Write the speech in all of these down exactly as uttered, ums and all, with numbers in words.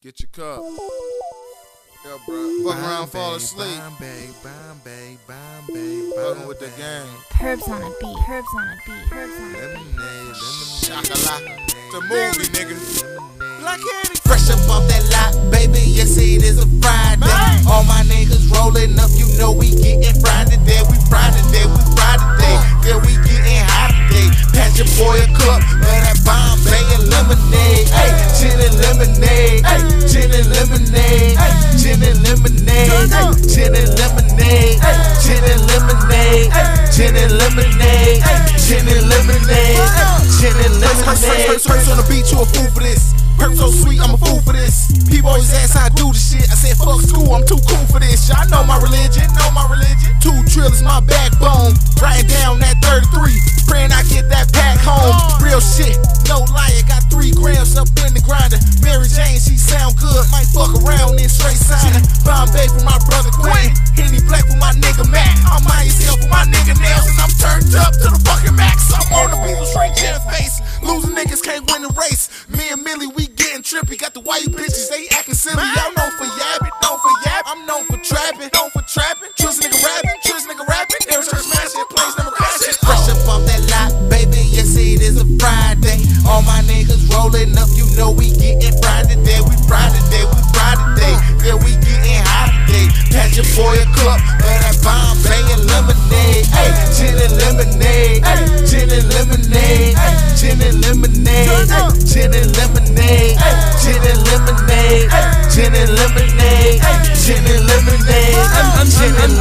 Get your cup. Yeah, bro. Fuck around, fall asleep. Bombay, Bombay, Bombay, Bombay. With the gang. Purps on a beat. Purps on a beat. Purps on a beat. Chocolate. It's a movie, nigga. Black Candy. Fresh up off that lot, baby. Yes, it is a Friday. Bye. All my niggas rolling up. You know we getting fried today. We fried today. We fried today. Yeah, we getting hot today. Pass your boy a cup of that Bombay and lemonade. Hey, gin and lemonade. Hey, gin and lemonade. Hey, gin and lemonade. Hey, gin and lemonade. Hey, gin and lemonade. Hey, gin and lemonade. Hey, gin and lemonade. Gin and lemonade. Purps on the beach, you a fool for this. Purps so sweet, I'm a fool for this. People always ask how I do this shit. I said fuck school, I'm too cool for this. Y'all know my religion, know my religion. Two trillions, my backbone. Writing down that thirty-three, praying I get that pack home. Real shit, no liar, got three grams up in the grinder. Mary Jane, she sound good, might fuck around and straight signing. Bombay for my brother Quinn, Henny Black for my nigga Matt. I'm my yourself for my nigga Nails, and I'm turned up to the fucking max. I'm on the people straight in the face, losing niggas can't win the race. Me and Milli, we getting trippy, got the white bitches, they acting silly. Y'all known for yapping, known for yapping. I'm known for trapping, known for trapping. Trust nigga rapping, trust nigga rapping. Every church smashing, place number crashing. Fresh up off that lot, baby. Yes, it is a Friday. All my niggas rolling up. You know we getting fried today. We fried today. We fried today. Yeah, we getting hot today. Pass your boy a cup of that Bombay and lemonade. Hey, gin and lemonade. Hey, gin and lemonade. Hey, gin and lemonade. Hey, gin and lemonade. Hey, gin and lemonade. Hey, gin and lemonade. Hey, gin and lemonade.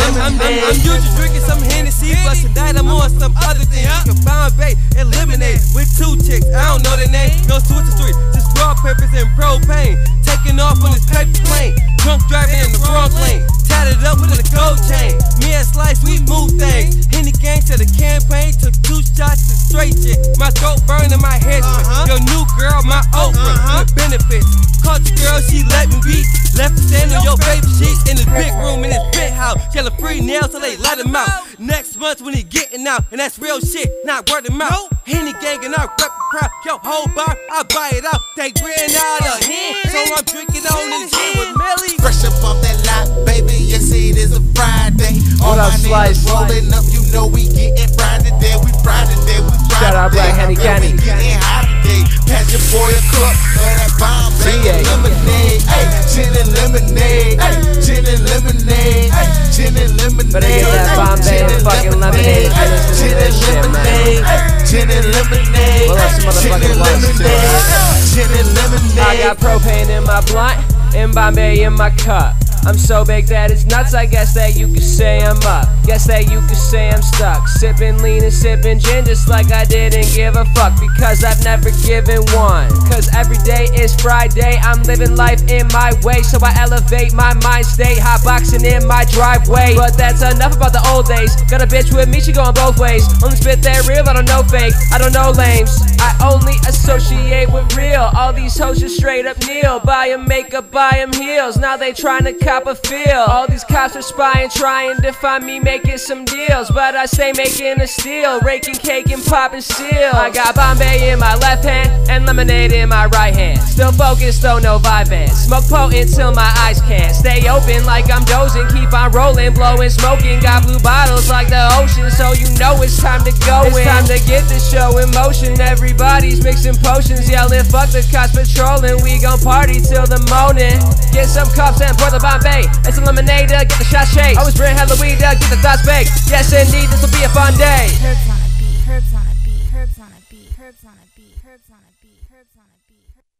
I'm usually drinking some Hennessy, but tonight I'm on some other thing. Bombay and lemonade with two chicks. I don't know the name. No switch to three, just raw peppers and propane. Taking off on this paper plane. Drunk driving in the wrong lane. Tied it up with a gold chain. Me and Slice, we move things. Henny gang to the campaign. Took two shots to straight shit. My throat burned and my head uh-huh. Your new girl, my Oprah. Uh-huh. With benefits. Caught the girl, she let me be. Left her stand on your baby sheets. In this big room, in this big house. Yelling free nails till they let him out. Next month when he getting out. And that's real shit, not word of mouth. Henny gang and I rep the crowd. Yo, whole bar, I buy it out. They ran out of hand. So I'm drinking on this shit with Milli. Fresh up off that lot, baby, yes it is a Friday. All my niggas rolling up, you know we getting fried today. We fried today, we fried today. Shout out Black Henny Candy. We getting hot today. Pass your boy a cup of that Bombay and lemonade. Ay, gin and lemonade. Ay, gin and lemonade. Ay, gin and lemonade. But I get that Bombay and fucking lemonade. Gin and lemonade. Gin and lemonade. Well, that's motherfucking lunch too. Gin and lemonade. I got propane in my blunt. In Bombay in my cup. I'm so big that it's nuts, I guess that you could say I'm up. Guess that you could say I'm stuck. Sippin' lean and sippin' gin just like I didn't give a fuck. Because I've never given one. Cause every day is Friday, I'm living life in my way. So I elevate my mind state, hotboxing in my driveway. But that's enough about the old days. Got a bitch with me, she going both ways. Only spit that real, I don't know fake. I don't know lames, I only associate with real. All these hoes just straight up kneel. Buy em makeup, buy em heels. Now they tryna cop a feel. All these cops are spying, trying to find me making some deals. But I stay making a steal, raking cake and popping seal. I got Bombay in my left hand and lemonade in my right hand. Still focused though, no vibing. Smoke potent till my eyes can't. Stay open like I'm dozing. Keep on rolling, blowing, smoking. Got blue bottles like the ocean, so you know it's time to go in. It's time to get this show in motion. Everybody's mixing potions, yelling fuck the cops patrolling. We gon' party till the morning. Get some cups and pour the Bombay. It's a lemonade, get the shot shake. Always bring Halloween, get the thoughts baked. Yes indeed, this will be a fun day. Purps on a beat, Purps on a beat, Purps on a beat, Purps on a beat, Purps on a beat, Purps on a beat.